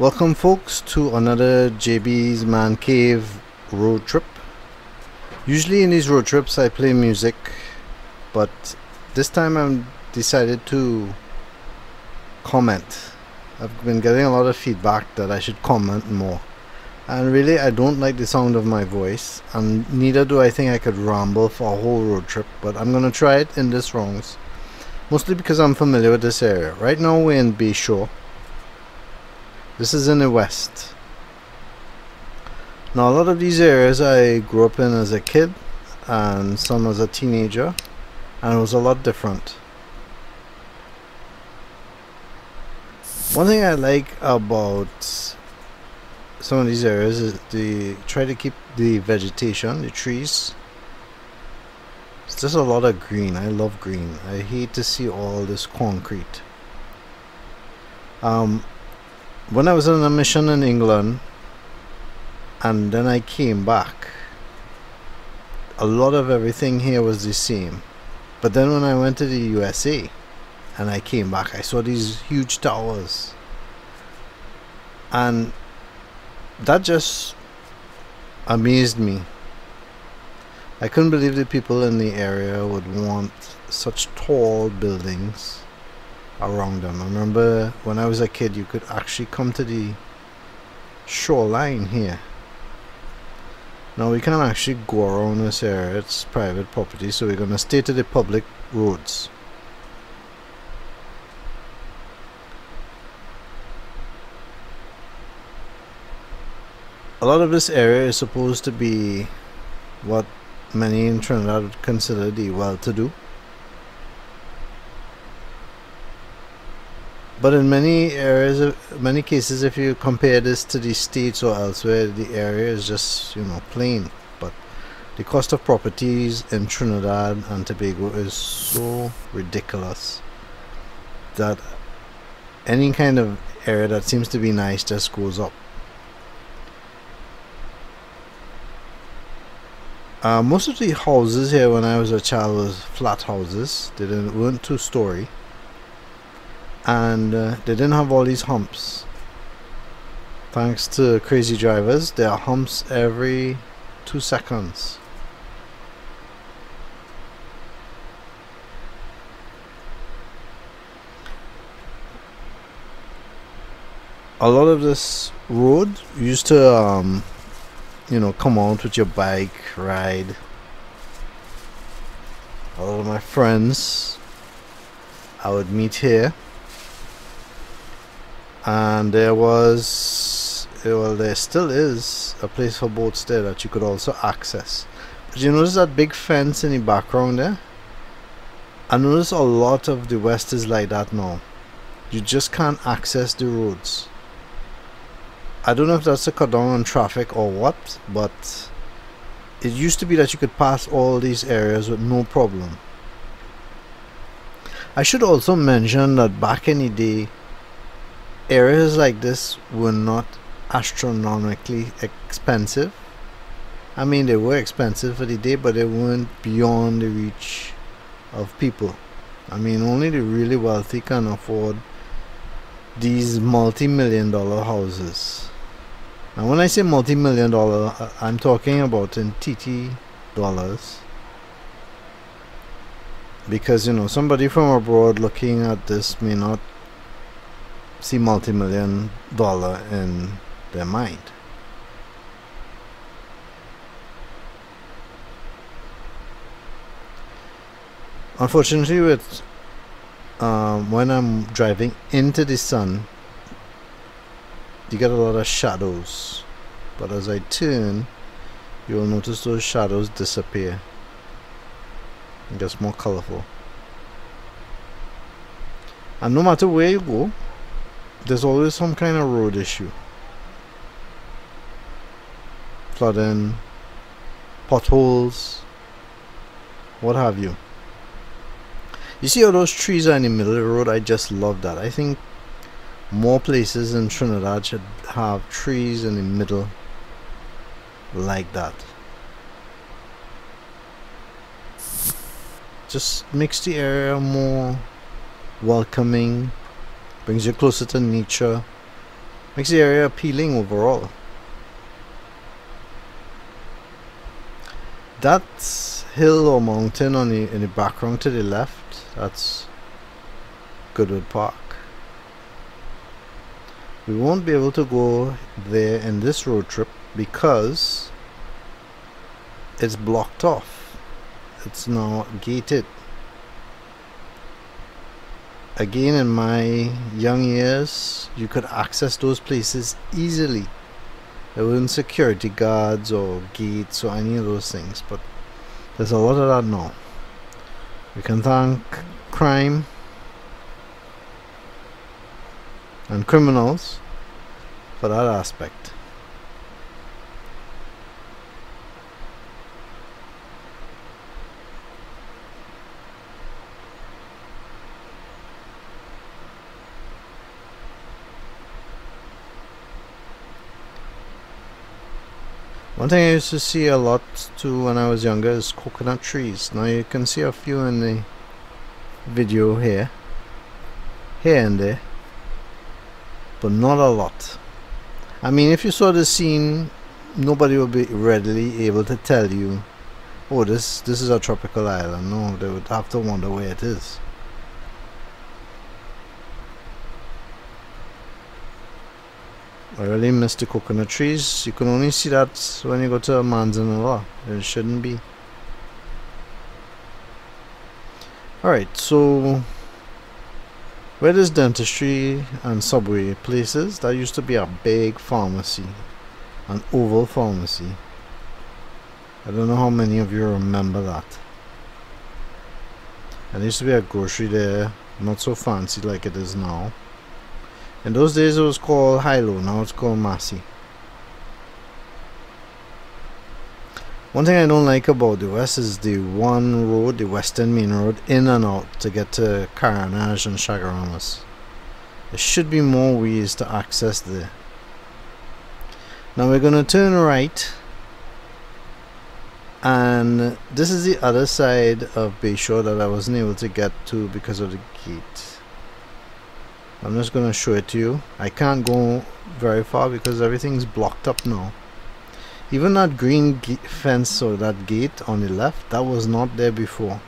Welcome folks to another JB's Man Cave road trip. Usually in these road trips I play music, but this time I've decided to comment. I've been getting a lot of feedback that I should comment more, and really I don't like the sound of my voice, and neither do I think I could ramble for a whole road trip, but I'm gonna try it in this rounds, mostly because I'm familiar with this area. Right now we're in Bayshore. This is in the west. Now a lot of these areas I grew up in as a kid and some as a teenager, and it was a lot different. One thing I like about some of these areas is they try to keep the vegetation, the trees. It's just a lot of green. I love green. I hate to see all this concrete. When I was on a mission in England and then I came back, a lot of everything here was the same. But then when I went to the USA and I came back, I saw these huge towers, and that just amazed me. I couldn't believe the people in the area would want such tall buildings around them. I remember when I was a kid, you could actually come to the shoreline here. Now we can't actually go around this area, it's private property, so we're gonna stay to the public roads. A lot of this area is supposed to be what many in Trinidad would consider the well-to-do. But in many areas, many cases, if you compare this to the States or elsewhere, the area is just, you know, plain. But the cost of properties in Trinidad and Tobago is so ridiculous that any kind of area that seems to be nice just goes up. Most of the houses here when I was a child was flat houses. They weren't two-story. And they didn't have all these humps. Thanks to crazy drivers, there are humps every 2 seconds. A lot of this road used to you know, come out with your bike ride. A lot of my friends I would meet here. And there was, well, there still is a place for boats there that you could also access. But you notice that big fence in the background there? I notice a lot of the west is like that now. You just can't access the roads. I don't know if that's to cut down on traffic or what, but it used to be that you could pass all these areas with no problem. I should also mention that back in the day, areas like this were not astronomically expensive. I mean, they were expensive for the day, but they weren't beyond the reach of people. I mean, only the really wealthy can afford these multi-million-dollar houses. Now when I say multi-million-dollar, I'm talking about in TT dollars, because, you know, somebody from abroad looking at this may not see multi-million-dollar in their mind. Unfortunately, with when I'm driving into the sun, you get a lot of shadows, but as I turn, you'll notice those shadows disappear. It gets more colorful, and no matter where you go, there's always some kind of road issue. Flooding, potholes, what have you. You see how those trees are in the middle of the road? I just love that. I think more places in Trinidad should have trees in the middle like that. Just makes the area more welcoming. Brings you closer to nature, Makes the area appealing overall. That hill or mountain on the, in the background to the left, that's Goodwood Park. We won't be able to go there in this road trip because it's blocked off. It's now gated. Again, in my young years, you could access those places easily. There weren't security guards or gates or any of those things, but there's a lot of that now. We can thank crime and criminals for that aspect. One thing I used to see a lot too when I was younger is coconut trees. Now you can see a few in the video here, here and there, but not a lot. I mean, if you saw the scene, nobody would be readily able to tell you, oh, this is a tropical island. No, they would have to wonder where it is. I really miss the coconut trees. You can only see that when you go to Manzanilla. It shouldn't be. Alright, so where this dentistry and subway places, that used to be a big pharmacy, an Oval Pharmacy. I don't know how many of you remember that. And there used to be a grocery there, not so fancy like it is now. In those days it was called Hilo, now it's called Massy. One thing I don't like about the West is the one road, the Western Main Road, in and out to get to Carenage and Chaguaramas. There should be more ways to access there. Now we're going to turn right, and this is the other side of Bayshore that I wasn't able to get to because of the gate. I'm just going to show it to you. I can't go very far because everything's blocked up now. Even that green fence or that gate on the left, that was not there before.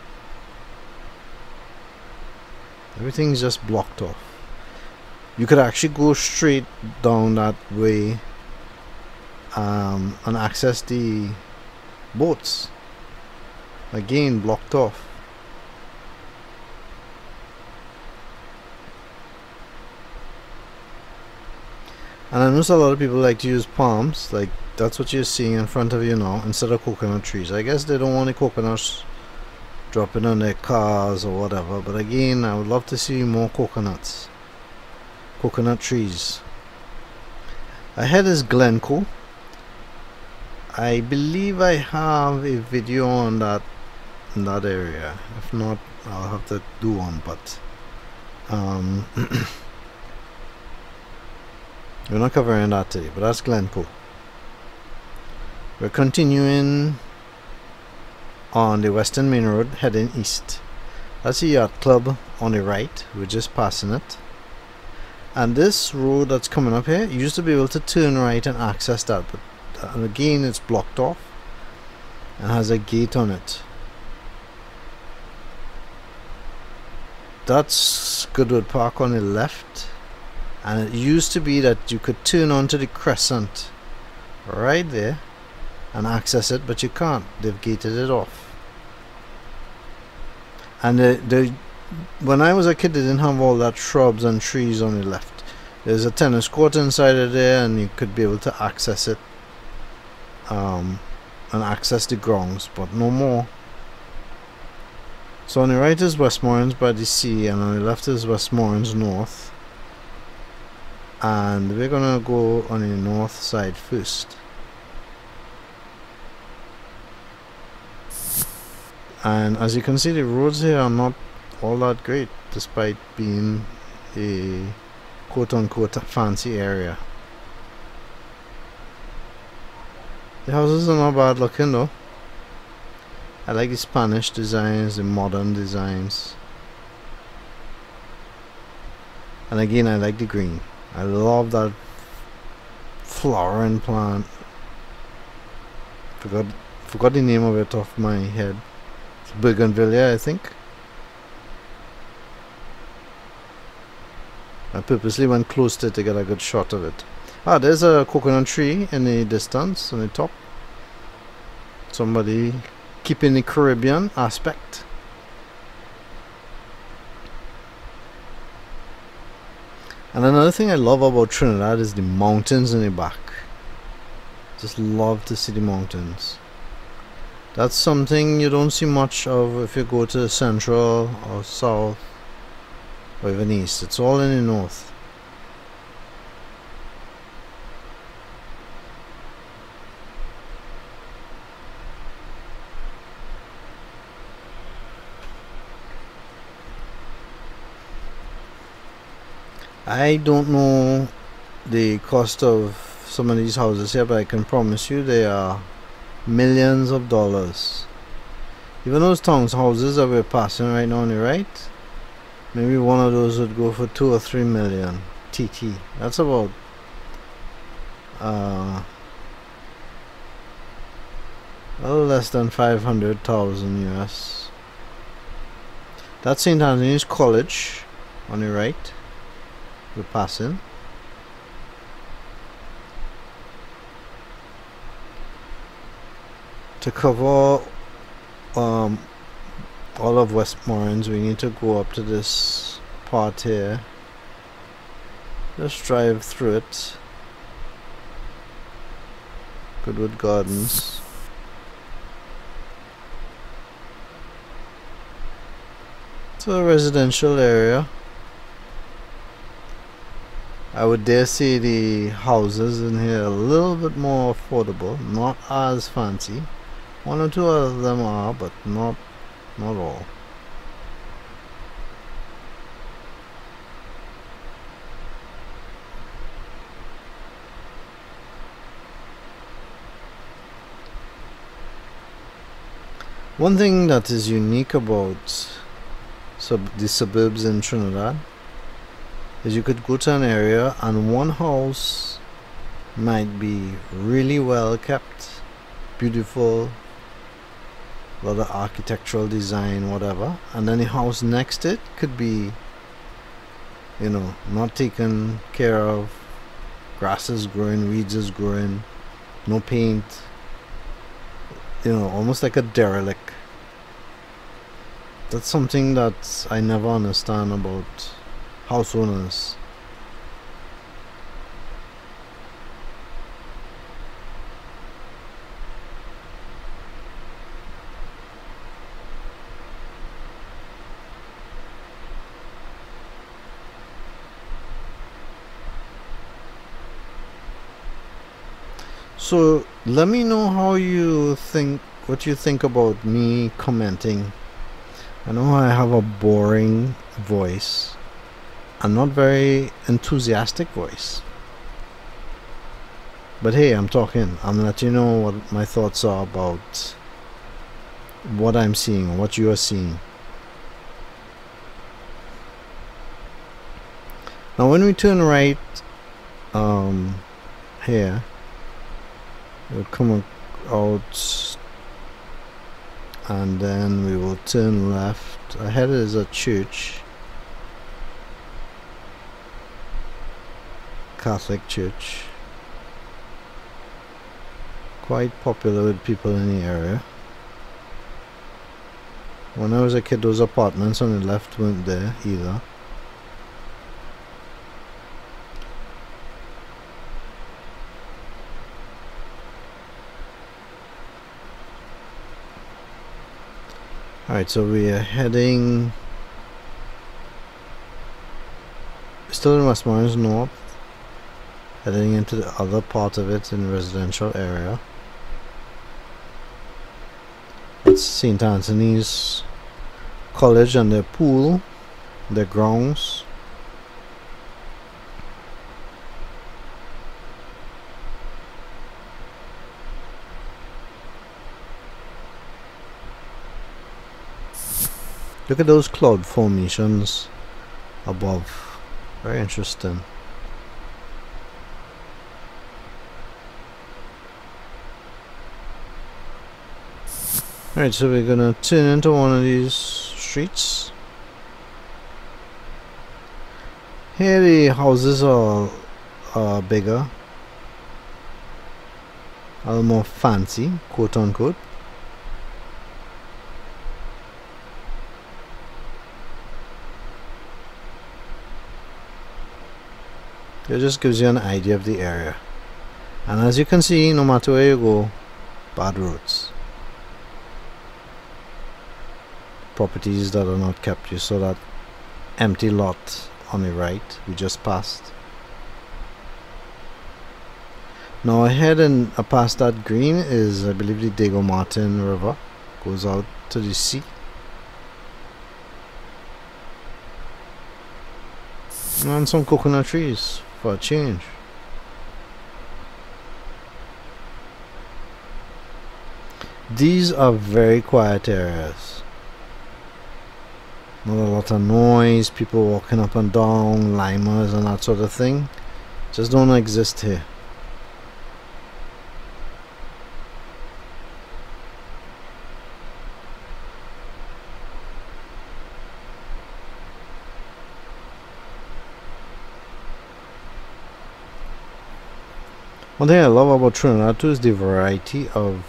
Everything's just blocked off. You could actually go straight down that way and access the boats. Again, blocked off. And I notice a lot of people like to use palms, like that's what you're seeing in front of you now, instead of coconut trees. I guess they don't want the coconuts dropping on their cars or whatever, but again, I would love to see more coconuts, coconut trees. Ahead is Glencoe. I believe I have a video on that, in that area. If not, I'll have to do one, but we're not covering that today, but that's Glenpool. We're continuing on the Western Main Road, heading east. That's the Yacht Club on the right. We're just passing it. And this road that's coming up here, you used to be able to turn right and access that, but again, it's blocked off and has a gate on it. That's Goodwood Park on the left. And it used to be that you could turn onto the crescent right there and access it, but you can't. They've gated it off. And when I was a kid, they didn't have all that shrubs and trees on the left. There's a tennis court inside of there, and you could be able to access it and access the grounds, but no more. So on the right is Westmoorings by the sea, and on the left is Westmoorings North. And we're gonna go on the north side first. And as you can see, the roads here are not all that great, despite being a quote-unquote fancy area. The houses are not bad looking though. I like the Spanish designs, the modern designs. And again, I like the green. I love that flowering plant. Forgot the name of it off my head. It's Bougainvillea, I think. I purposely went close to it to get a good shot of it. Ah, there's a coconut tree in the distance, on the top. Somebody keeping the Caribbean aspect. And another thing I love about Trinidad is the mountains in the back. Just love to see the mountains. That's something you don't see much of if you go to central or south or even east. It's all in the north. I don't know the cost of some of these houses here, but I can promise you they are millions of dollars. Even those townhouses that we're passing right now on the right, maybe one of those would go for 2 or 3 million TT. That's about a little less than 500,000 US. That's St. Anthony's College on the right. We're passing. To cover all of Westmoorings, we need to go up to this part here. Just drive through it. Goodwood Gardens. It's a residential area. I would dare say the houses in here are a little bit more affordable, not as fancy. One or two of them are, but not all. One thing that is unique about the suburbs in Trinidad is you could go to an area and one house might be really well kept, beautiful, a lot of architectural design, whatever, and then the house next to it could be, you know, not taken care of, grass is growing, weeds is growing, no paint, you know, almost like a derelict. That's something that I never understand about house owners. So let me know how you think, what you think about me commenting. I know I have a boring voice. I'm not very enthusiastic voice, but hey, I'm talking. I'm letting you know what my thoughts are about what I'm seeing, what you are seeing. Now when we turn right here, we'll come out and then we will turn left. Ahead is a church, Catholic church, quite popular with people in the area. When I was a kid, those apartments on the left weren't there either. Alright, so we are heading still in Westmoreland North, heading into the other part of it in the residential area. That's St. Anthony's College and their pool, their grounds. Look at those cloud formations above, very interesting. Alright, so we're gonna turn into one of these streets. Here the houses are bigger, a little more fancy, quote unquote. It just gives you an idea of the area. And as you can see, no matter where you go, bad roads. Properties that are not kept. You saw that empty lot on the right we just passed. Now ahead and past that green is, I believe, the Diego Martin River. Goes out to the sea. And some coconut trees for a change. These are very quiet areas. Not a lot of noise, people walking up and down, limers and that sort of thing. Just don't exist here. One thing I love about Trinidad too is the variety of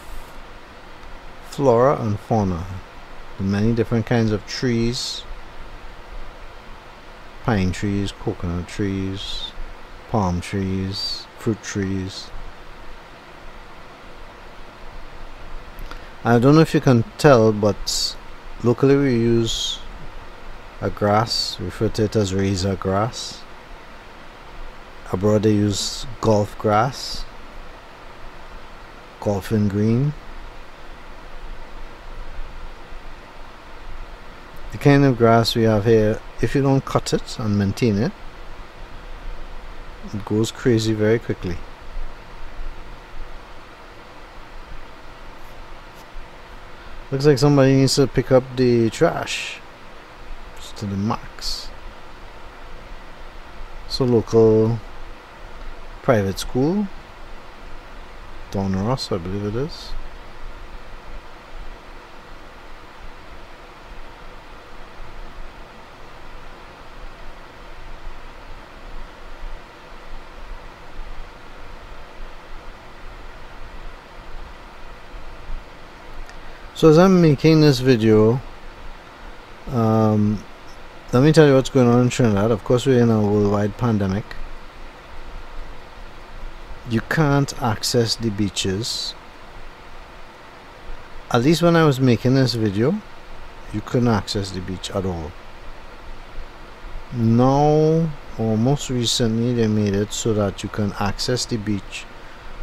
flora and fauna. The many different kinds of trees, pine trees, coconut trees, palm trees, fruit trees. I don't know if you can tell, but locally we use a grass, refer to it as razor grass. Abroad they use golf grass, golfing green. The kind of grass we have here, if you don't cut it and maintain it, it goes crazy very quickly. Looks like somebody needs to pick up the trash. It's to the max. So local private school, Dunross, I believe it is. So as I'm making this video, let me tell you what's going on in Trinidad. Of course, we're in a worldwide pandemic. You can't access the beaches. At least when I was making this video, you couldn't access the beach at all. Now, or most recently, they made it so that you can access the beach,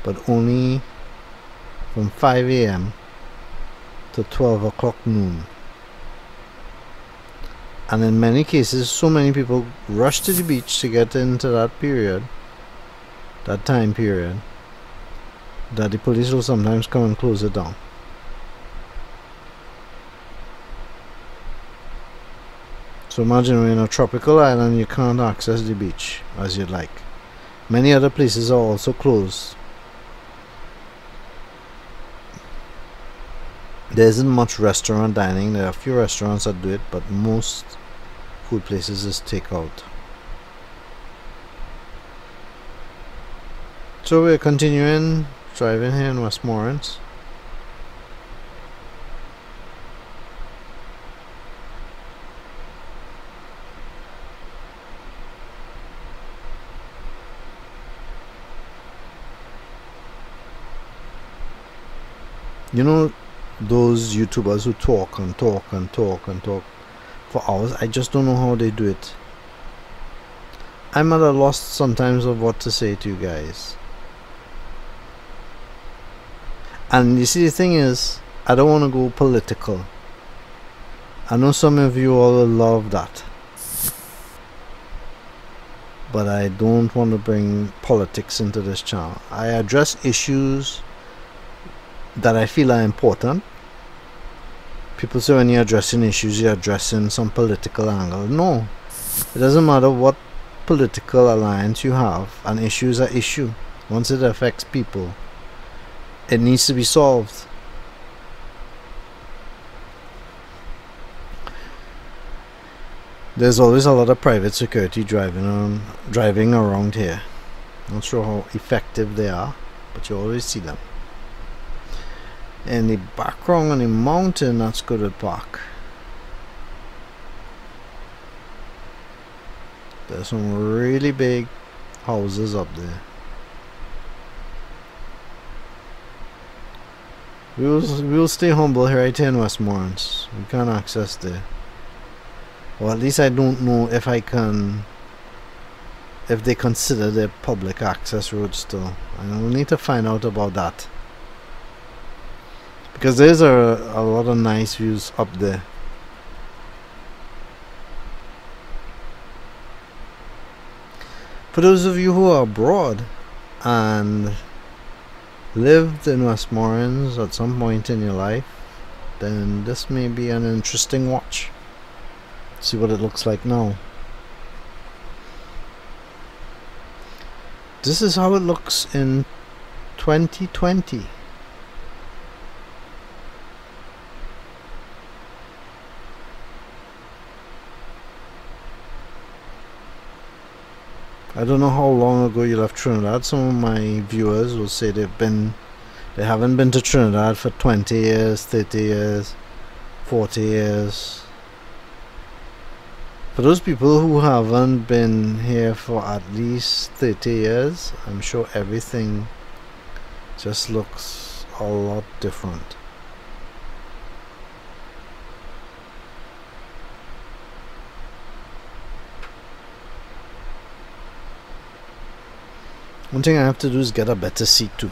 but only from 5 a.m. to 12 o'clock noon. And in many cases, so many people rush to the beach to get into that period, that time period, that the police will sometimes come and close it down. So imagine we're in a tropical island, you can't access the beach as you'd like. Many other places are also closed. There isn't much restaurant dining. There are a few restaurants that do it, but most food places is takeout. So we're continuing driving here in Westmoorings. You know those YouTubers who talk and talk and talk and talk for hours, I just don't know how they do it. I'm at a loss sometimes of what to say to you guys. And you see, the thing is, I don't want to go political. I know some of you all love that, but I don't want to bring politics into this channel. I address issues that I feel are important. People say when you're addressing issues, you're addressing some political angle. No, it doesn't matter what political alliance you have. An issue is an issue. Once it affects people, it needs to be solved. There's always a lot of private security driving around here. Not sure how effective they are, but you always see them. And the background on the mountain, that's Goodwood Park. There's some really big houses up there. We'll stay humble here right here in Westmoorings. We can't access there. Well, at least I don't know if I can, if they consider their public access road still. I'll need to find out about that, because there's a lot of nice views up there. For those of you who are abroad and lived in Westmoorings at some point in your life, then this may be an interesting watch. See what it looks like now. This is how it looks in 2020. I don't know how long ago you left Trinidad. Some of my viewers will say they haven't been to Trinidad for 20 years, 30 years, 40 years. For those people who haven't been here for at least 30 years, I'm sure everything just looks a lot different. One thing I have to do is get a better seat to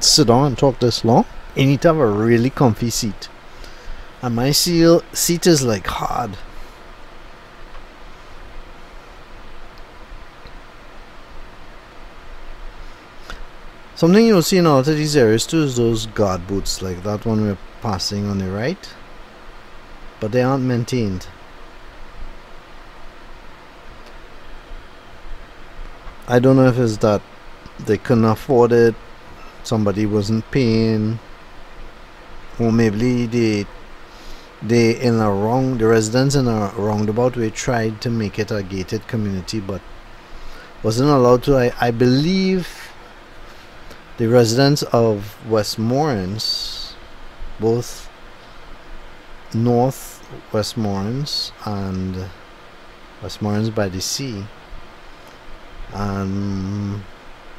sit down and talk this long. You need to have a really comfy seat, and my seat is like hard. Something you'll see in all of these areas too is those guard boots, like that one we're passing on the right, but they aren't maintained. I don't know if it's that they couldn't afford it, somebody wasn't paying, or maybe they in a wrong, the residents in a roundabout way tried to make it a gated community but wasn't allowed to. I believe the residents of Westmoorings, both North Westmoorings and Westmoorings by the Sea, and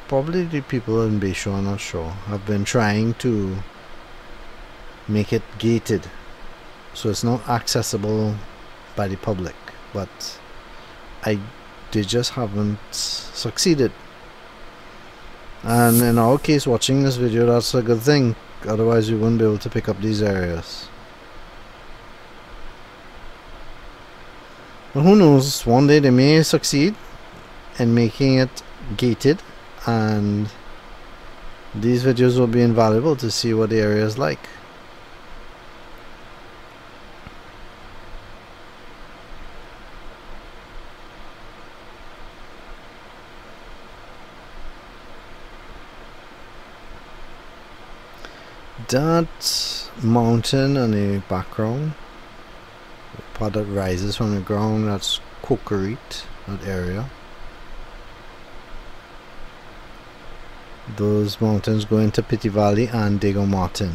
probably the people in Bayshore, I'm not sure, have been trying to make it gated so it's not accessible by the public, but they just haven't succeeded. And in our case, watching this video, that's a good thing, otherwise we wouldn't be able to pick up these areas. But who knows, one day they may succeed in making it gated, and these videos will be invaluable to see what the area is like. That mountain on the background, the part that rises from the ground, that's Cocorite, that area. Those mountains go into Petit Valley and Diego Martin.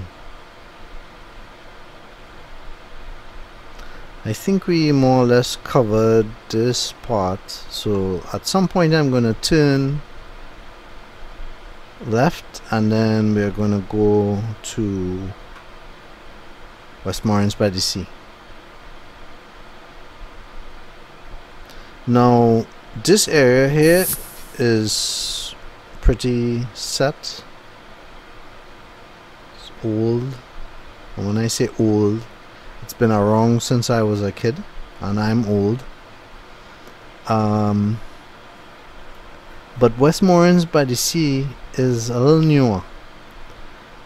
I think we more or less covered this part, so at some point I'm going to turn left, and then we're going to go to Westmoorings by the Sea. Now this area here is pretty set, it's old, and when I say old, it's been around since I was a kid, and I'm old. But Westmoorings by the Sea is a little newer.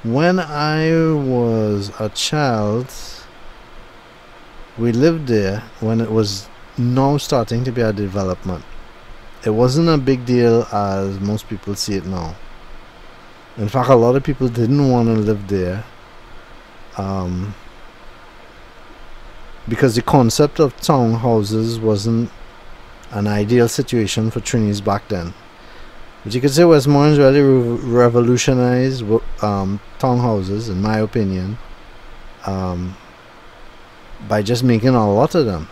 When I was a child, we lived there when it was now starting to be a development. It wasn't a big deal as most people see it now. In fact, a lot of people didn't want to live there because the concept of townhouses wasn't an ideal situation for Trinis back then. But you could say Westmoreland really revolutionized townhouses, in my opinion, by just making a lot of them.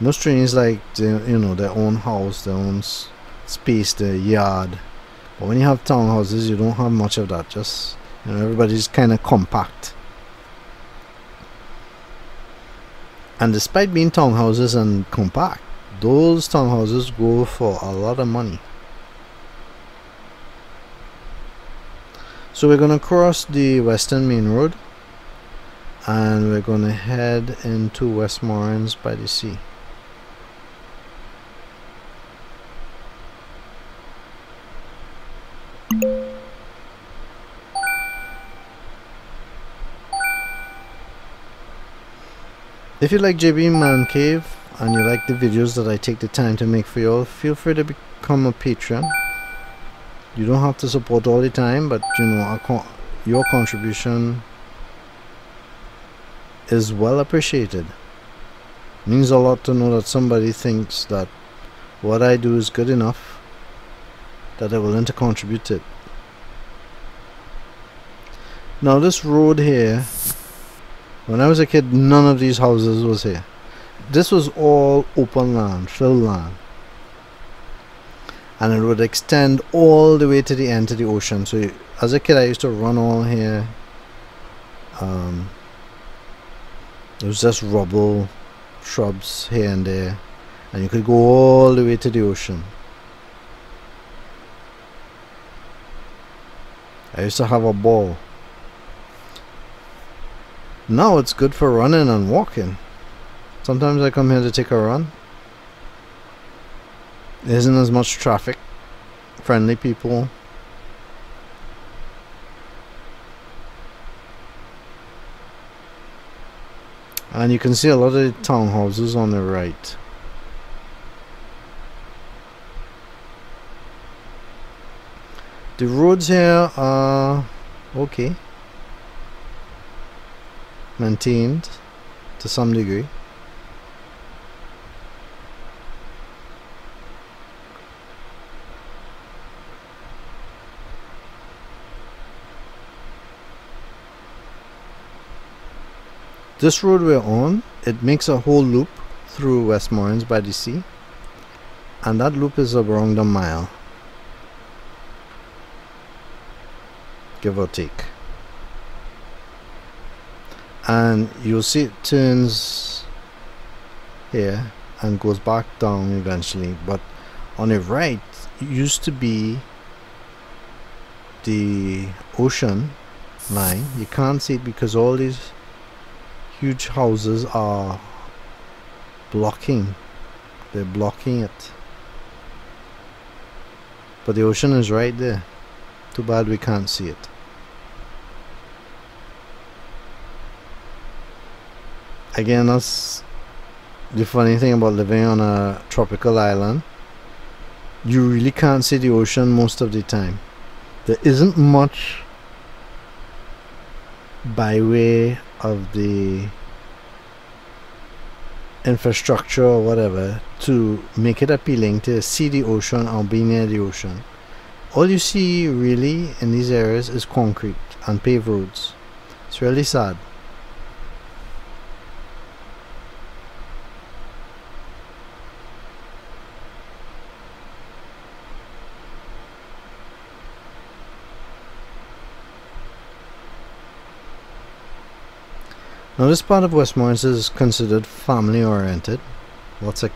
Most Trinis like, you know, their own house, their own space, their yard. But when you have townhouses, you don't have much of that. Just, you know, everybody's kind of compact. And despite being townhouses and compact, those townhouses go for a lot of money. So we're going to cross the Western Main Road and we're going to head into Westmorelands by the sea. If you like JB's Man Cave and you like the videos that I take the time to make for you all, feel free to become a patron. You don't have to support all the time, but you know, your contribution is well appreciated. It means a lot to know that somebody thinks that what I do is good enough that they're willing to contribute it. Now this road here, when I was a kid, none of these houses was here. This was all open land, filled land. And it would extend all the way to the end of the ocean. So as a kid, I used to run all here. It was just rubble, shrubs here and there. And you could go all the way to the ocean. I used to have a ball. Now it's good for running and walking. Sometimes I come here to take a run. There isn't as much traffic. Friendly people. And you can see a lot of the townhouses on the right. The roads here are okay. Maintained to some degree. This road we're on, it makes a whole loop through Westmorelands by the sea, and that loop is around a mile, give or take. And you'll see it turns here and goes back down eventually, but on the right used to be the ocean line. You can't see it because all these huge houses are blocking, they're blocking it, but the ocean is right there. Too bad we can't see it. Again, that's the funny thing about living on a tropical island. You really can't see the ocean most of the time. There isn't much by way of the infrastructure or whatever to make it appealing to see the ocean or be near the ocean. All you see really in these areas is concrete and paved roads. It's really sad. Now this part of Westmorelands is considered family oriented. Lots of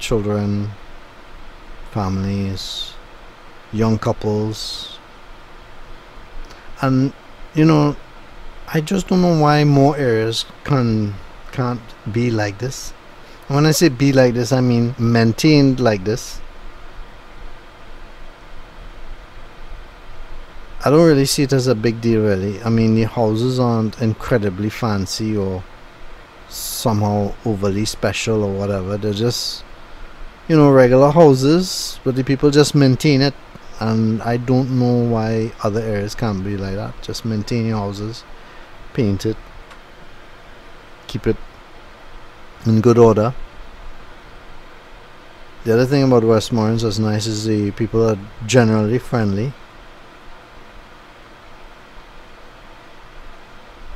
children, families, young couples. And you know, I just don't know why more areas can't be like this. And when I say be like this, I mean maintained like this. I don't really see it as a big deal really. I mean, the houses aren't incredibly fancy or somehow overly special or whatever. They're just, you know, regular houses, but the people just maintain it. And I don't know why other areas can't be like that. Just maintain your houses, paint it, keep it in good order. The other thing about Westmoorings that's nice is the people are generally friendly.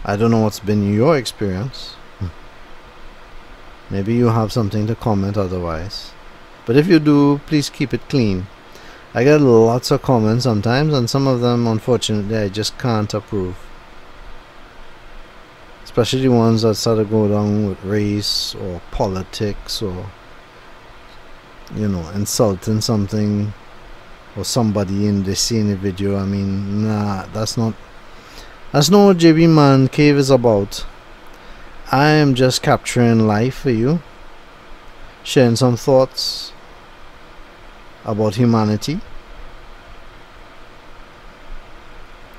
I don't know what's been your experience. Maybe you have something to comment otherwise. But if you do, please keep it clean. I get lots of comments sometimes, and some of them, unfortunately, I just can't approve. Especially the ones that sort of go down with race or politics or, you know, insulting something or somebody in the scene in the video. I mean, nah, that's not what JB Man Cave is about. I am just capturing life for you, sharing some thoughts about humanity,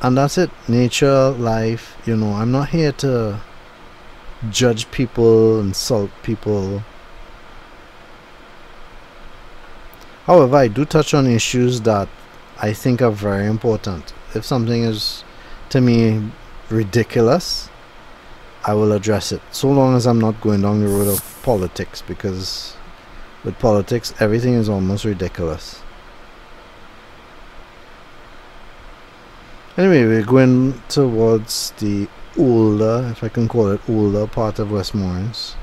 and that's it. Nature, life, you know, I'm not here to judge people, insult people. However, I do touch on issues that I think are very important. If something is, to me, ridiculous, I will address it. So long as I'm not going down the road of politics, because with politics, everything is almost ridiculous. Anyway, we're going towards the older, if I can call it older, part of Westmoorings.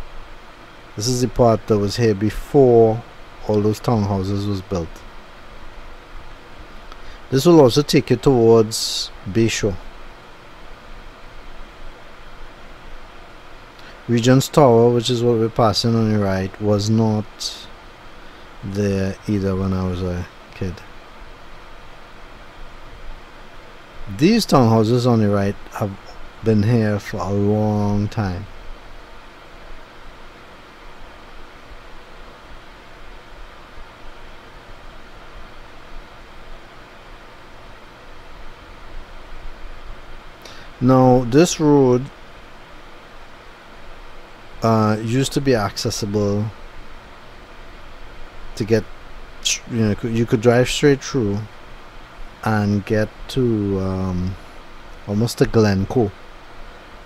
This is the part that was here before all those townhouses was built. This will also take you towards Bayshore. Regent's Tower, which is what we're passing on the right, was not there either when I was a kid. These townhouses on the right have been here for a long time. Now, this road used to be accessible to get, you know, you could drive straight through and get to almost to Glencoe,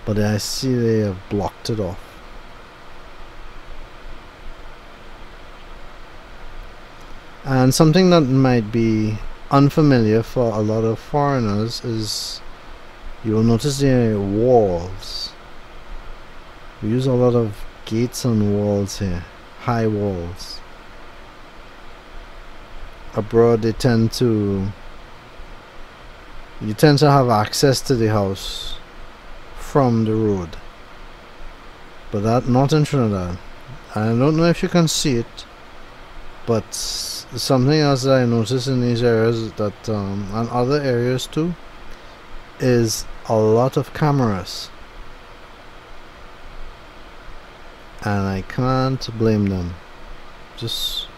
but I see they have blocked it off. And something that might be unfamiliar for a lot of foreigners is you will notice the walls. We use a lot of gates and walls here, high walls. Abroad they tend to, you tend to have access to the house from the road, but that not in Trinidad. I don't know if you can see it, but something else that I notice in these areas that, and other areas too, is a lot of cameras, and I can't blame them. Just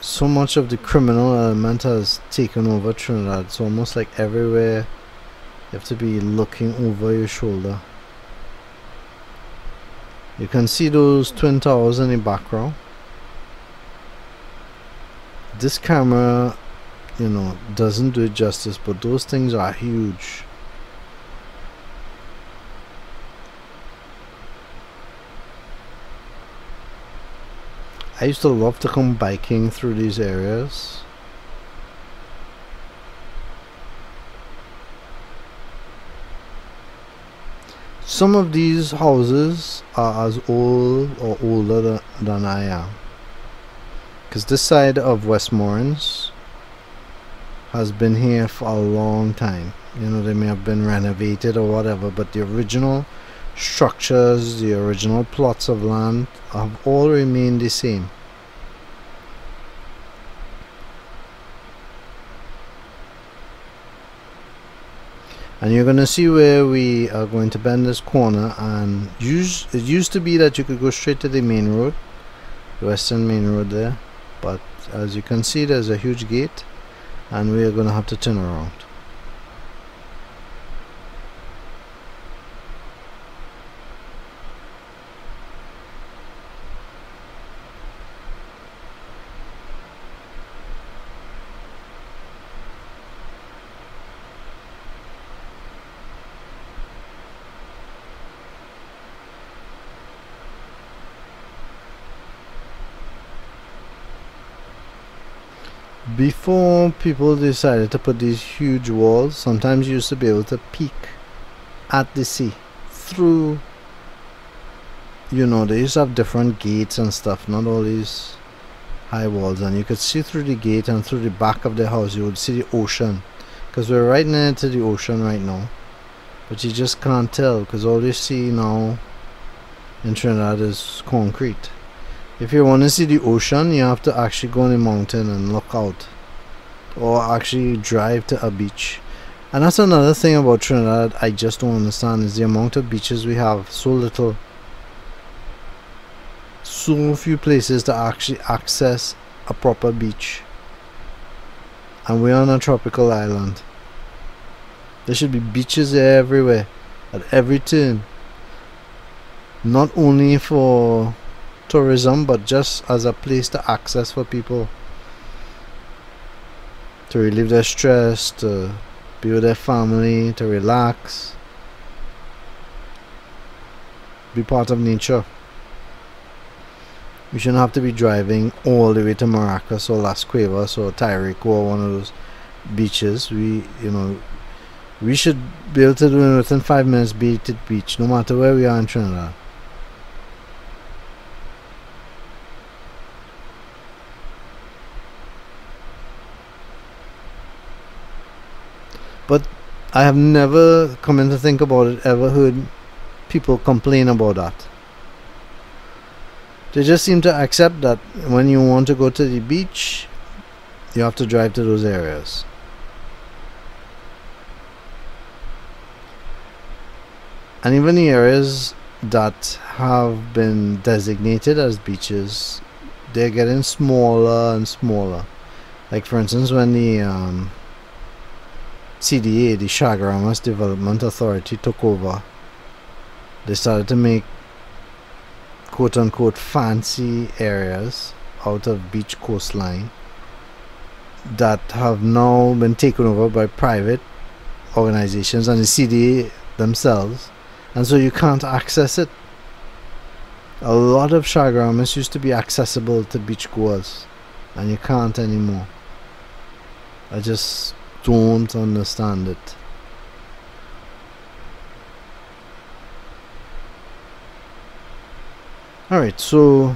so much of the criminal element has taken over Trinidad. It's almost like everywhere you have to be looking over your shoulder. You can see those twin towers in the background. This camera, you know, doesn't do it justice, but those things are huge. I used to love to come biking through these areas. Some of these houses are as old or older than I am, because this side of Westmoorings has been here for a long time. You know, they may have been renovated or whatever, but the original structures, the original plots of land have all remained the same. And you're going to see where we are going to bend this corner, and it used to be that you could go straight to the main road, the Western Main Road there, but as you can see there's a huge gate, and we are going to have to turn around. Before people decided to put these huge walls, sometimes you used to be able to peek at the sea through, you know, they used to have different gates and stuff, not all these high walls, and you could see through the gate and through the back of the house you would see the ocean, because we're right near to the ocean right now, but you just can't tell because all you see now in Trinidad is concrete. If you want to see the ocean, you have to actually go on a mountain and look out, or actually drive to a beach. And that's another thing about Trinidad I just don't understand, is the amount of beaches we have. So little, so few places to actually access a proper beach, and we're on a tropical island. There should be beaches everywhere at every turn, not only for tourism but just as a place to access for people to relieve their stress, to be with their family, to relax, be part of nature. You shouldn't have to be driving all the way to Maracas or Las Cuevas or Tyreek or one of those beaches. We should be able to do it within 5 minutes, be to the beach, no matter where we are in Trinidad. But I have never, come in to think about it, ever heard people complain about that. They just seem to accept that when you want to go to the beach, you have to drive to those areas. And even the areas that have been designated as beaches, they're getting smaller and smaller. Like for instance, when the CDA, the Chaguaramas Development Authority, took over, they started to make quote-unquote fancy areas out of beach coastline that have now been taken over by private organizations and the CDA themselves, and so you can't access it. A lot of Chaguaramas used to be accessible to beachgoers, and you can't anymore. I just don't understand it. Alright, so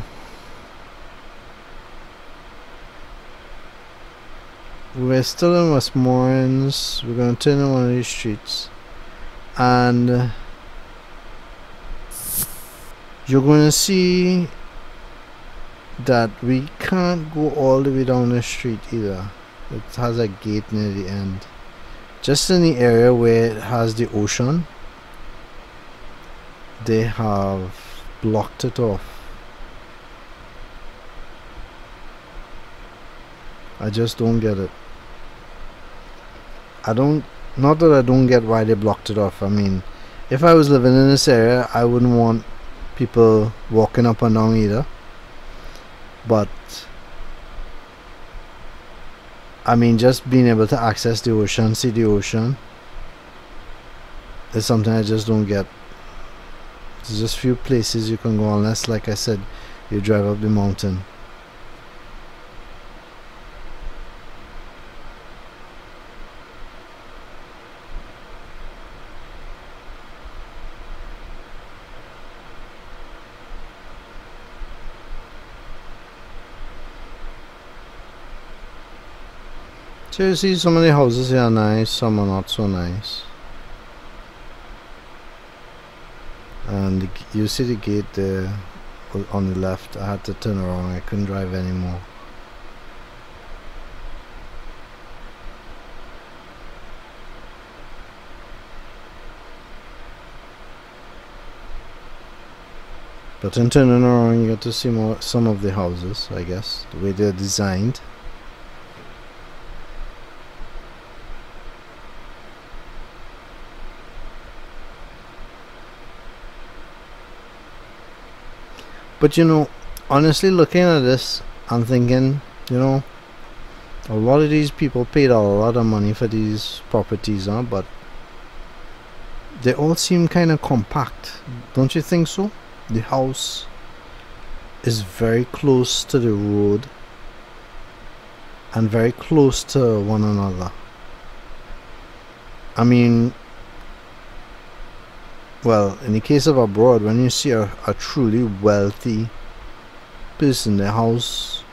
we're still in Westmoorings. We're going to turn on one of these streets, and you're going to see that we can't go all the way down the street either. It has a gate near the end. Just in the area where it has the ocean, they have blocked it off. I just don't get it. Not that I don't get why they blocked it off. I mean, if I was living in this area, I wouldn't want people walking up and down either. But I mean, just being able to access the ocean, see the ocean, is something I just don't get. There's just few places you can go unless, like I said, you drive up the mountain. So you see some of the houses here are nice, some are not so nice. And you see the gate there on the left. I had to turn around, I couldn't drive anymore. But in turning around you get to see more, some of the houses, I guess, the way they're designed. But you know, honestly looking at this, I'm thinking, you know, a lot of these people paid a lot of money for these properties, huh? But they all seem kind of compact, don't you think so? The house is very close to the road, and very close to one another. I mean, well, in the case of abroad, when you see a truly wealthy person, their house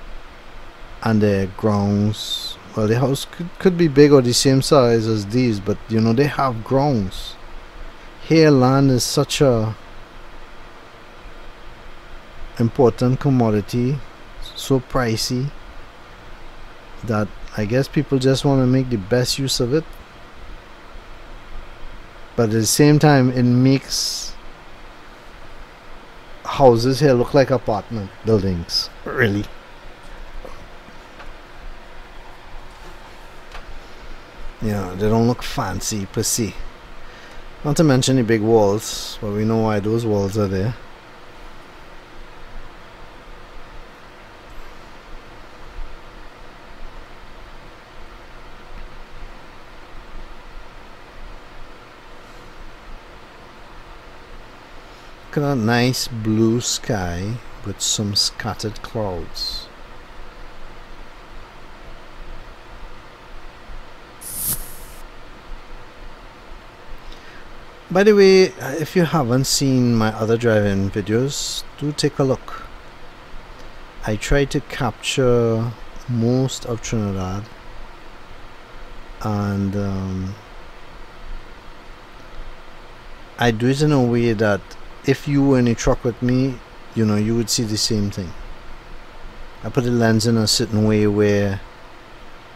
and their grounds, well, the house could be big or the same size as these, but you know, they have grounds. Here, land is such a important commodity, so pricey, that I guess people just want to make the best use of it. But at the same time, it makes houses here look like apartment buildings, really. Yeah, they don't look fancy per se. Not to mention the big walls, but we know why those walls are there. Look at that nice blue sky with some scattered clouds. By the way, if you haven't seen my other drive-in videos, do take a look. I try to capture most of Trinidad and I do it in a way that if you were in a truck with me, you know, you would see the same thing. I put the lens in a certain way where,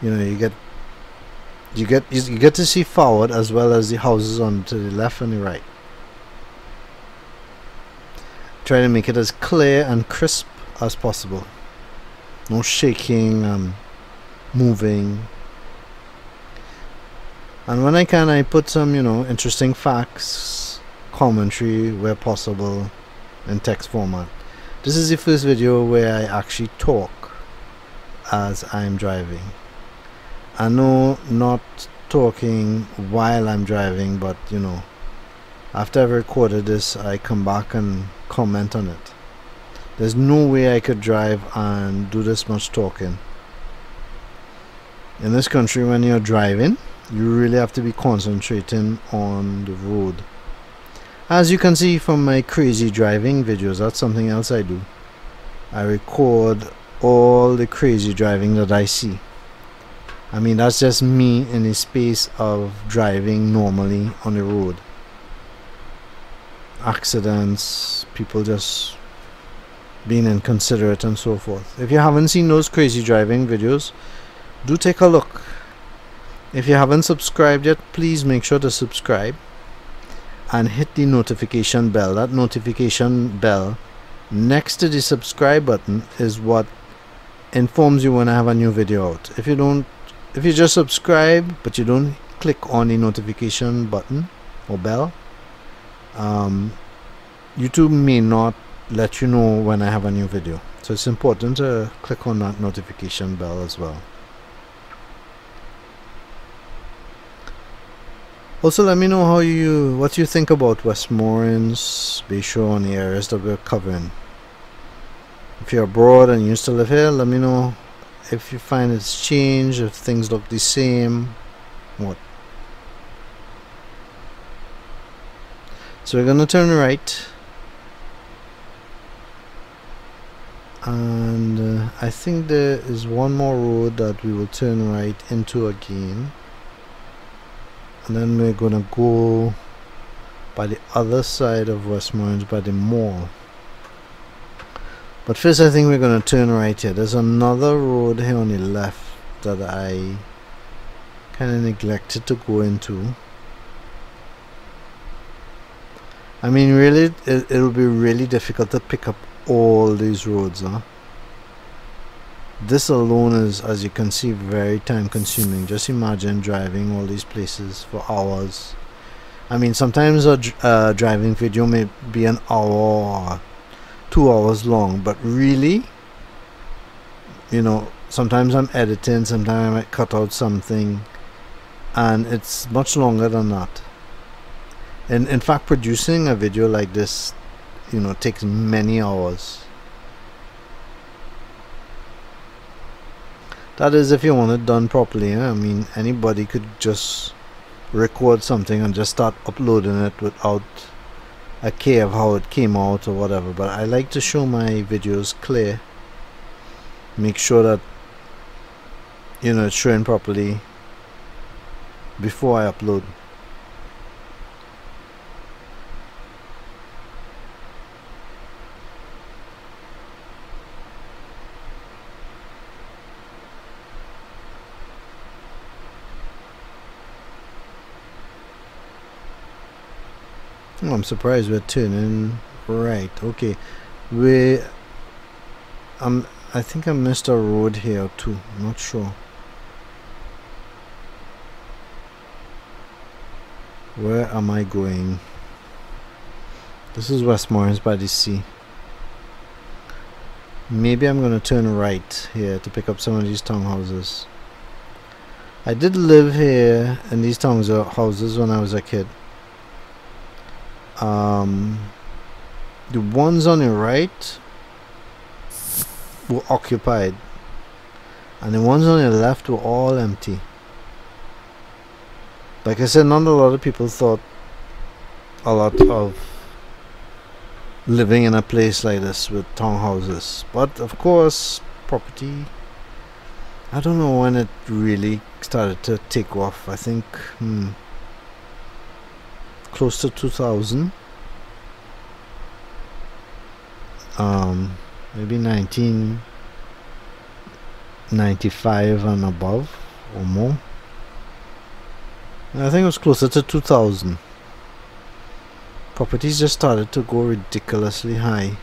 you know, you get to see forward as well as the houses on to the left and the right. Try to make it as clear and crisp as possible. No shaking, moving. And when I can, I put some, you know, interesting facts, commentary where possible in text format. This is the first video where I actually talk as I'm driving. I know not talking while I'm driving, but you know, after I've recorded this, I come back and comment on it. There's no way I could drive and do this much talking. In this country, when you're driving, you really have to be concentrating on the road. As you can see from my crazy driving videos, that's something else I do. I record all the crazy driving that I see. I mean, that's just me in a space of driving normally on the road. Accidents, people just being inconsiderate and so forth. If you haven't seen those crazy driving videos, do take a look. If you haven't subscribed yet, please make sure to subscribe and hit the notification bell. That notification bell next to the subscribe button is what informs you when I have a new video out. If you just subscribe but you don't click on the notification button or bell, YouTube may not let you know when I have a new video. So it's important to click on that notification bell as well. Also, let me know what you think about Westmoorings, Bayshore, and the areas that we're covering. If you're abroad and used to live here, let me know if you find it's changed, if things look the same, what. So we're gonna turn right, and I think there is one more road that we will turn right into again. And then we're gonna go by the other side of Westmoorings by the mall. But first I think we're gonna turn right here. There's another road here on the left that I kinda neglected to go into. I mean, really, it'll be really difficult to pick up all these roads, huh? This alone is, as you can see, very time consuming. Just imagine driving all these places for hours. I mean, sometimes a driving video may be an hour or 2 hours long, but really, you know, sometimes I'm editing, sometimes I might cut out something, and it's much longer than that. And in fact, producing a video like this, you know, takes many hours. That is if you want it done properly, eh? I mean, anybody could just record something and just start uploading it without a care of how it came out or whatever, but I like to show my videos clear, make sure that, you know, it's showing properly before I upload. I'm surprised we're turning right. Okay, I think I missed a road here too. I'm not sure. Where am I going? This is Westmoorings by the sea. Maybe I'm gonna turn right here to pick up some of these townhouses. I did live here in these townhouses when I was a kid. The ones on the right were occupied and the ones on the left were all empty. Like I said, not a lot of people thought a lot of living in a place like this with townhouses, but of course property, I don't know when it really started to take off. I think close to 2000, maybe 1995 and above or more. And I think it was closer to 2000. Properties just started to go ridiculously high,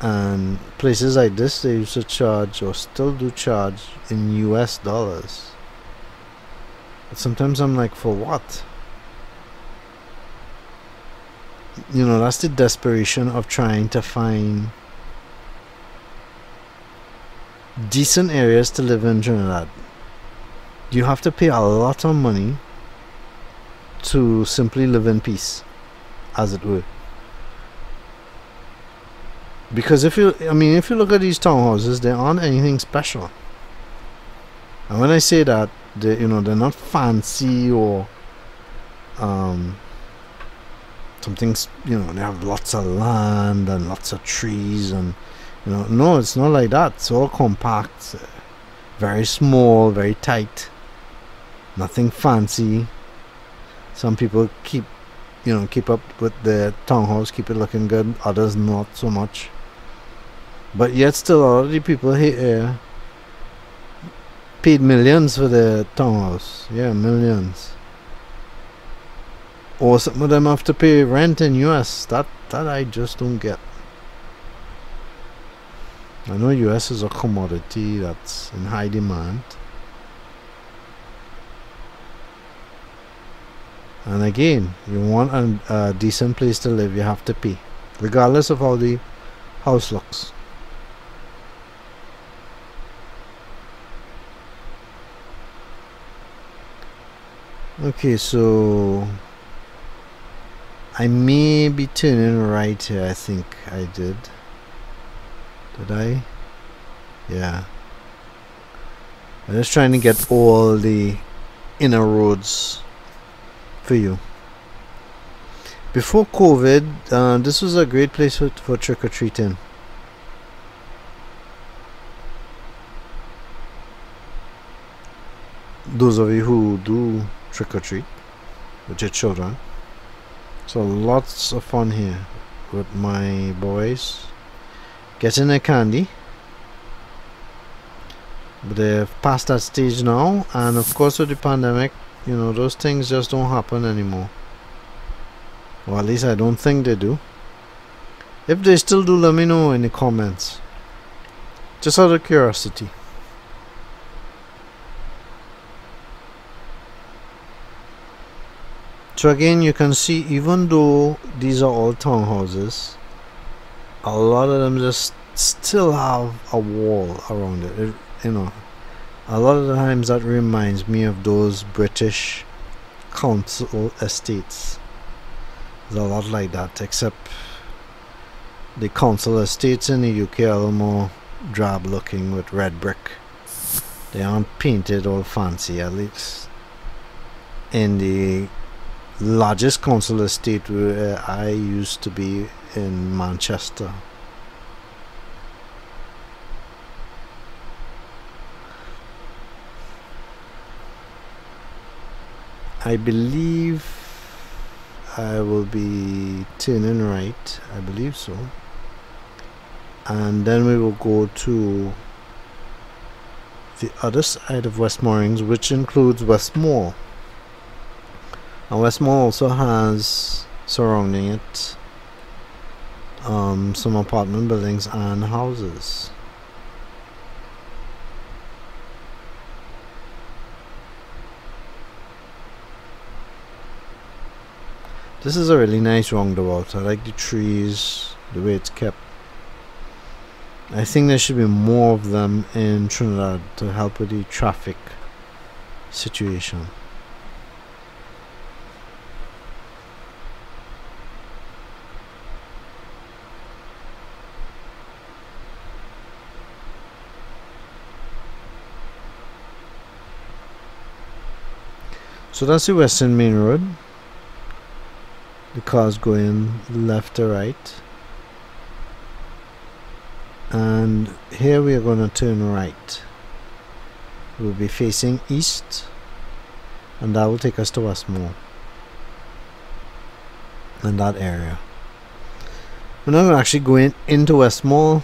and places like this, they used to charge, or still do charge, in US dollars. But sometimes I'm like, for what? You know, that's the desperation of trying to find decent areas to live in Trinidad. You have to pay a lot of money to simply live in peace, as it were. Because if you look at these townhouses, they aren't anything special. And when I say that, they're not fancy or something's, they have lots of land and lots of trees and, no, it's not like that. It's all compact, very small, very tight, nothing fancy. Some people keep up with their townhouse, keep it looking good, others not so much. But yet still, a lot of the people here paid millions for their townhouse. Yeah, millions. Or some of them have to pay rent in US. That I just don't get. I know US is a commodity that's in high demand. And again, you want a decent place to live, you have to pay, regardless of how the house looks. Okay, so I may be turning right here. I think I did. Did I? Yeah. I'm just trying to get all the inner roads for you. Before COVID, this was a great place for trick-or-treating. Those of you who do trick-or-treat with your children. So lots of fun here with my boys getting their candy, but they've passed that stage now, and of course with the pandemic, those things just don't happen anymore, or at least I don't think they do. If they still do, let me know in the comments, just out of curiosity. So again, you can see, even though these are all townhouses, a lot of them just still have a wall around it. A lot of the times that reminds me of those British council estates. There's a lot like that, except the council estates in the UK are a little more drab looking with red brick. They aren't painted all fancy, at least. In the largest council estate where I used to be in Manchester. I believe I will be turning right, I believe so. And then we will go to the other side of Westmoorings, which includes West Mall. And West Mall also has surrounding it some apartment buildings and houses. This is a really nice roundabout. I like the trees, the way it's kept. I think there should be more of them in Trinidad to help with the traffic situation. So that's the Western Main Road. The cars going left to right. And here we are going to turn right. We'll be facing east, and that will take us to Westmore and that area. We're not going to actually go into Westmore.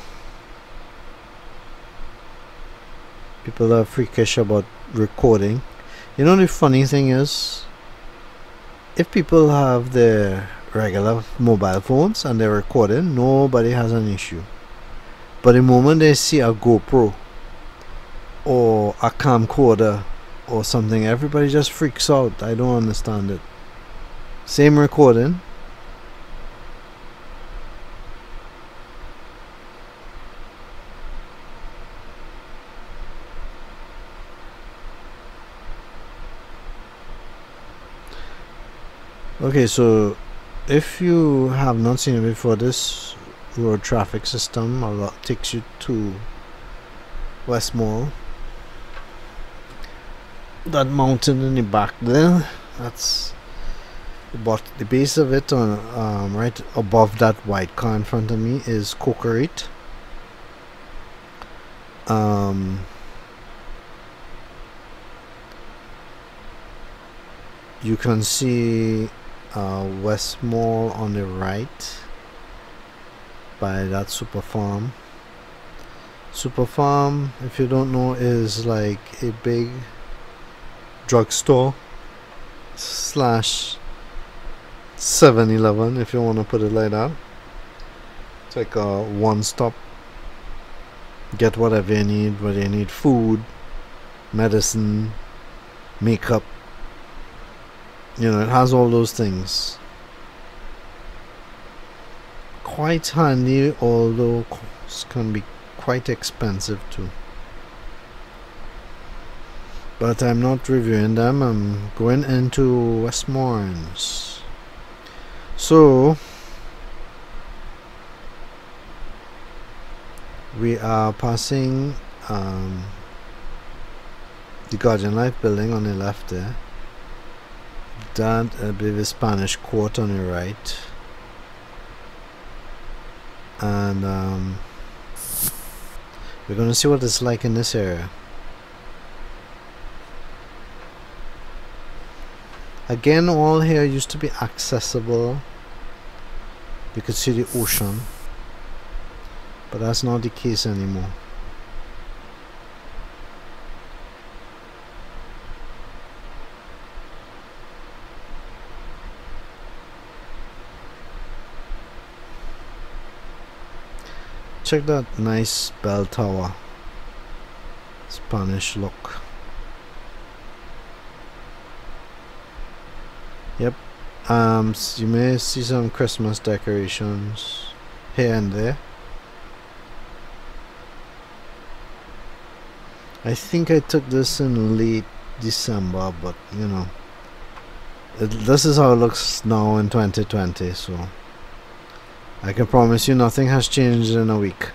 People are freakish about recording. You know, the funny thing is, if people have their regular mobile phones and they're recording, nobody has an issue. But the moment they see a GoPro or a camcorder or something, everybody just freaks out. I don't understand it. Same recording. Okay, so if you have not seen it before, this road traffic system takes you to West Mall. That mountain in the back there, that's about the base of it. On right above that white car in front of me is Cocorite. You can see West Mall on the right by that Super Farm. Super Farm, if you don't know, is like a big drugstore slash 7-Eleven, if you want to put it like that. It's like a one-stop. Get whatever you need, whether you need food, medicine, makeup. You know, it has all those things. Quite handy, although it can be quite expensive too. But I'm not reviewing them, I'm going into Westmoorings. So we are passing the Guardian Life building on the left there. That I believe is Spanish Court on the right. And we're going to see what it's like in this area. Again, all here used to be accessible. You could see the ocean, but that's not the case anymore. Check that nice bell tower, Spanish look. Yep, you may see some Christmas decorations here and there. I think I took this in late December, but you know, this is how it looks now in 2020, so I can promise you nothing has changed in a week.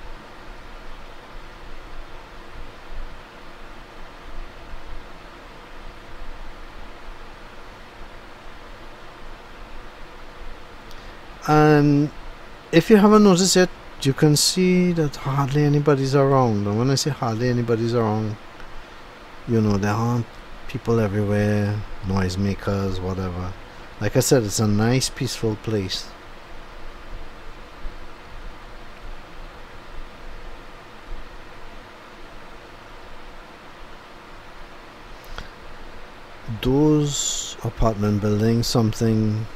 And if you haven't noticed yet, you can see that hardly anybody's around. And when I say hardly anybody's around, you know, there aren't people everywhere, noisemakers, whatever. Like I said, it's a nice peaceful place. Those apartment buildings, something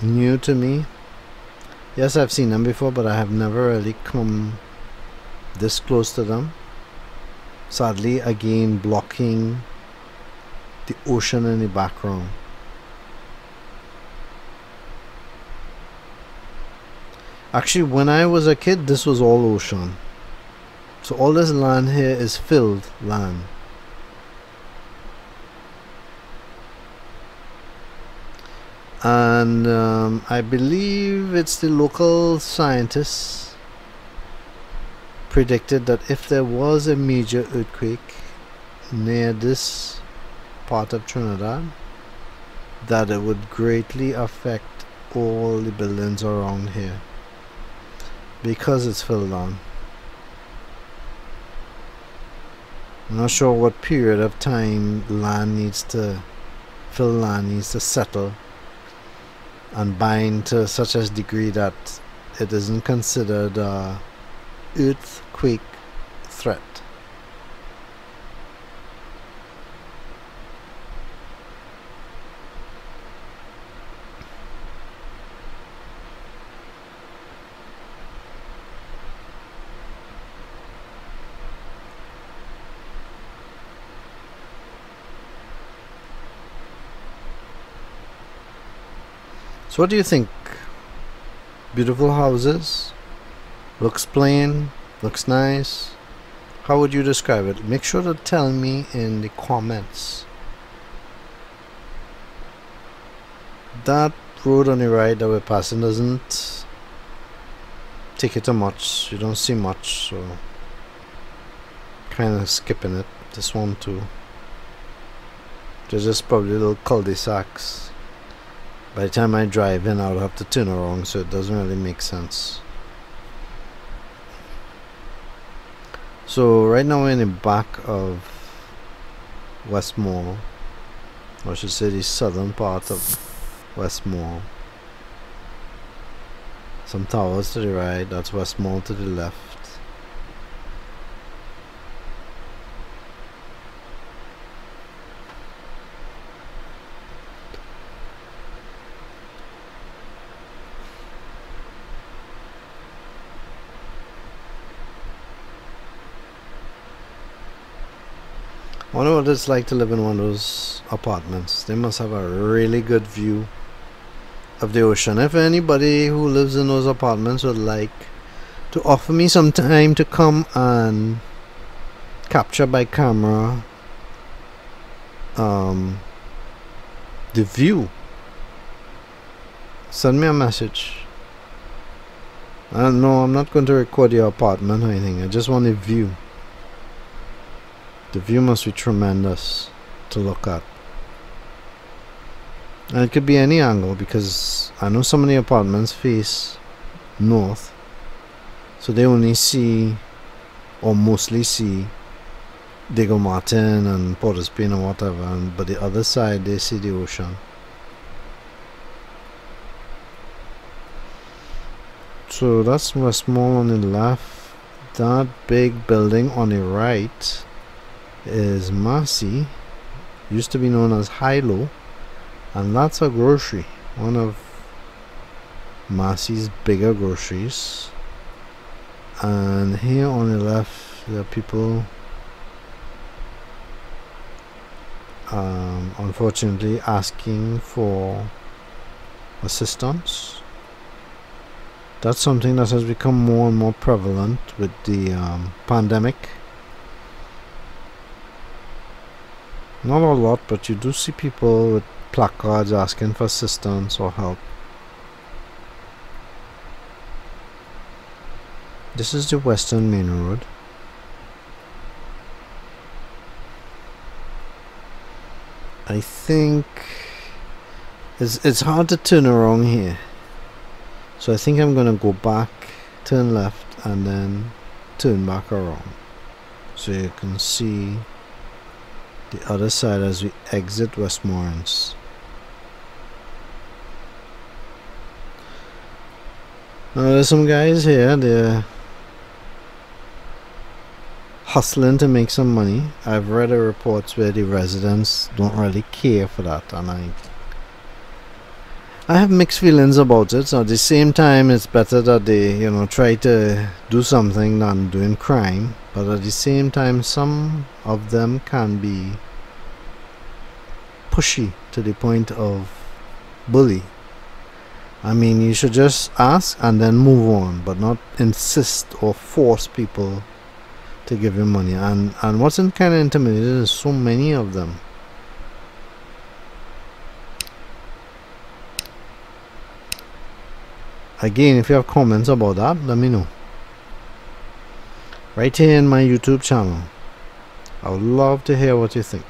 new to me. Yes, I've seen them before, but I have never really come this close to them. Sadly, again, blocking the ocean in the background. Actually, when I was a kid, this was all ocean. So all this land here is filled land. And I believe it's the local scientists predicted that if there was a major earthquake near this part of Trinidad, that it would greatly affect all the buildings around here because it's filled on. I'm not sure what period of time land needs to settle and bind to such a degree that it isn't considered an earthquake threat. So what do you think? Beautiful houses, looks plain, looks nice. How would you describe it? Make sure to tell me in the comments. That road on the right that we're passing doesn't take you too much. You don't see much, so kind of skipping it. This one too. There's just probably little cul-de-sacs. By the time I drive in, I'll have to turn around, so it doesn't really make sense. So right now we're in the back of West Mall, or I should say the southern part of West Mall. Some towers to the right, that's West Mall to the left. I wonder what it's like to live in one of those apartments. They must have a really good view of the ocean. If anybody who lives in those apartments would like to offer me some time to come and capture by camera the view, send me a message. No, I'm not going to record your apartment or anything. I just want a view. The view must be tremendous to look at. And it could be any angle, because I know so many apartments face north, so they only see, or mostly see, Diego Martin and Porter's Bay or whatever, and, but the other side they see the ocean. So that's West Mall on the left. That big building on the right is Massy, used to be known as Hilo, and that's a grocery, one of Massy's bigger groceries. And here on the left there are people unfortunately asking for assistance. That's something that has become more and more prevalent with the pandemic. Not a lot, but you do see people with placards asking for assistance or help. This is the Western Main Road. I think it's hard to turn around here. So I think I'm gonna go back, turn left, and then turn back around so you can see the other side as we exit Westmoorings. Now there's some guys here, they're hustling to make some money. I've read the reports where the residents don't really care for that, and I have mixed feelings about it. So at the same time, it's better that they, you know, try to do something than doing crime. But at the same time, some of them can be pushy to the point of bully. I mean, you should just ask and then move on, but not insist or force people to give you money. And what's kind of intimidating is so many of them. Again, if you have comments about that, let me know. Right here in my YouTube channel. I would love to hear what you think.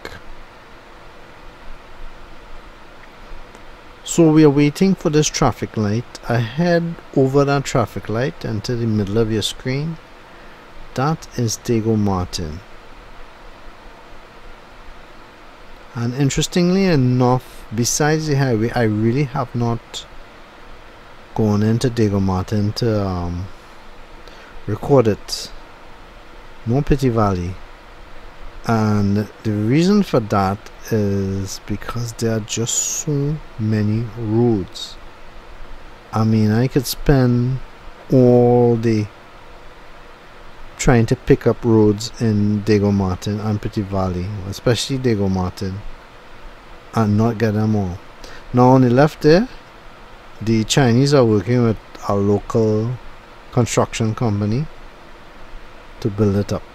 So we are waiting for this traffic light. I head over that traffic light into the middle of your screen. That is Diego Martin. And interestingly enough, besides the highway, I really have not going into Diego Martin to record it. No Petit Valley, and the reason for that is because there are just so many roads. I mean, I could spend all day trying to pick up roads in Diego Martin and Petit Valley, especially Diego Martin, and not get them all. Now on the left there, the Chinese are working with a local construction company to build it up.